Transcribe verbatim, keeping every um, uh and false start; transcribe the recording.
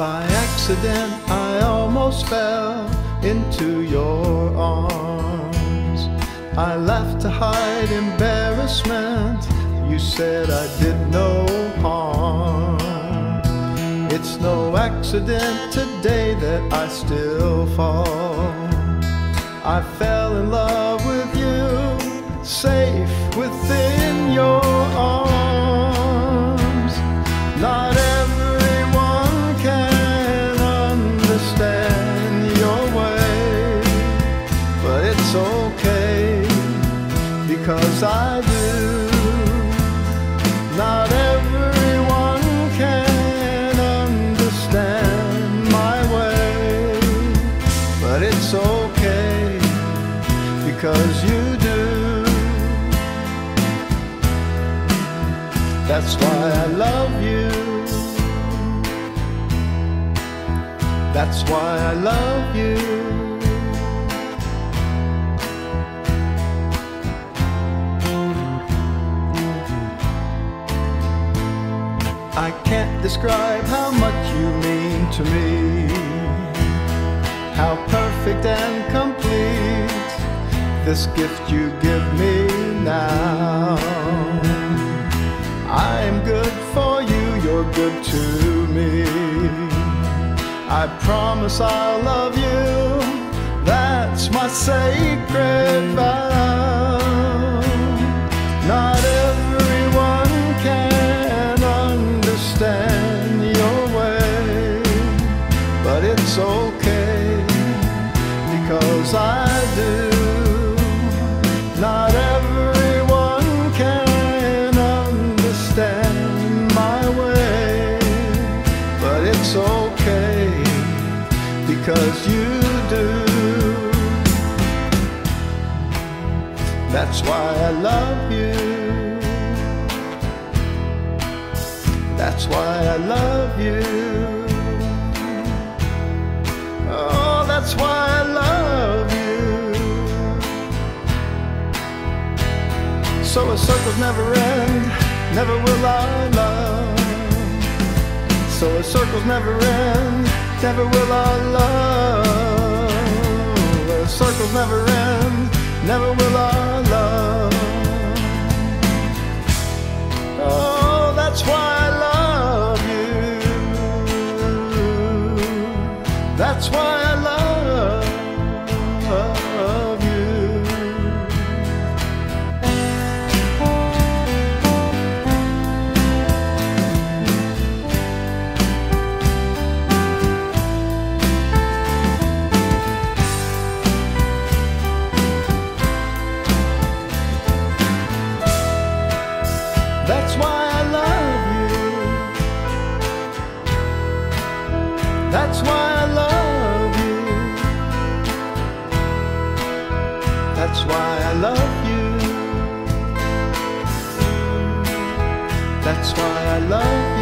By accident I almost fell into your arms. I laughed to hide embarrassment. You said I did no harm. It's no accident today that I still fall. I fell in love with you, safe within your arms. Not it's okay, because I do. Not everyone can understand my way, but it's okay, because you do. That's why I love you. That's why I love you. I can't describe how much you mean to me, how perfect and complete this gift you give me now. I am good for you, you're good to me. I promise I'll love you, that's my sacred vow. Not it's okay, because I do. Not everyone can understand my way, but it's okay, because you do. That's why I love you. That's why I love you. That's why I love you. So a circle's never end, never will I love. So a circle's never end, never will I love. A circle's never end, never will I love. Oh, that's why I love you. That's why I love you. That's why I love you. That's why I love you. That's why I love you. That's why I love you.